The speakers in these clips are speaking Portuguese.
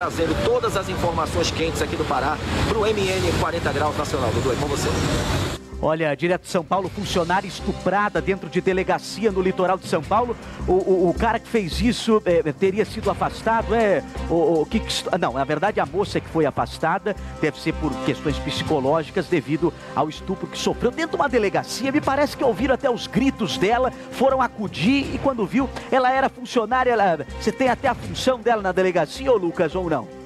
Trazendo todas as informações quentes aqui do Pará para o MN 40 Graus Nacional. Dudu, é com você. Olha, direto de São Paulo, funcionária estuprada dentro de delegacia no litoral de São Paulo. O cara que fez isso teria sido afastado, não, na verdade a moça que foi afastada deve ser por questões psicológicas devido ao estupro que sofreu dentro de uma delegacia. Me parece que ouviram até os gritos dela, foram acudir e quando viu, ela era funcionária, você tem até a função dela na delegacia, ô Lucas, ou não?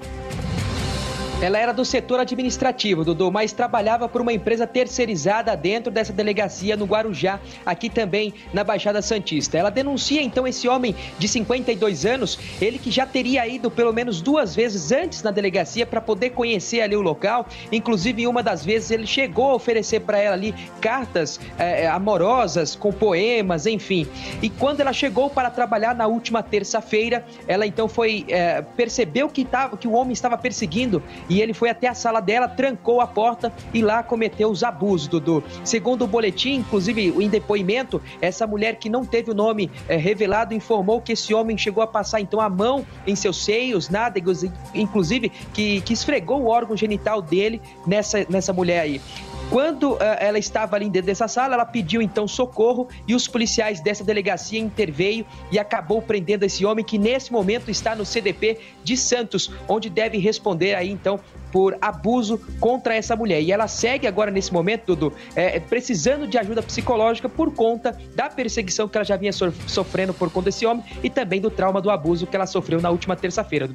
Ela era do setor administrativo, Dudu, mas trabalhava por uma empresa terceirizada dentro dessa delegacia no Guarujá, aqui também na Baixada Santista. Ela denuncia então esse homem de 52 anos, ele que já teria ido pelo menos duas vezes antes na delegacia para poder conhecer ali o local. Inclusive, em uma das vezes ele chegou a oferecer para ela ali cartas amorosas, com poemas, enfim. E quando ela chegou para trabalhar na última terça-feira, ela então foi percebeu que o homem estava perseguindo. E ele foi até a sala dela, trancou a porta e lá cometeu os abusos, Dudu. Segundo o boletim, inclusive em depoimento, essa mulher que não teve o nome revelado informou que esse homem chegou a passar então a mão em seus seios, nádegas, inclusive que esfregou o órgão genital dele nessa mulher aí. Quando ela estava ali dentro dessa sala, ela pediu então socorro e os policiais dessa delegacia interveio e acabou prendendo esse homem que nesse momento está no CDP de Santos, onde deve responder aí então por abuso contra essa mulher. E ela segue agora nesse momento, Dudu, precisando de ajuda psicológica por conta da perseguição que ela já vinha sofrendo por conta desse homem e também do trauma do abuso que ela sofreu na última terça-feira.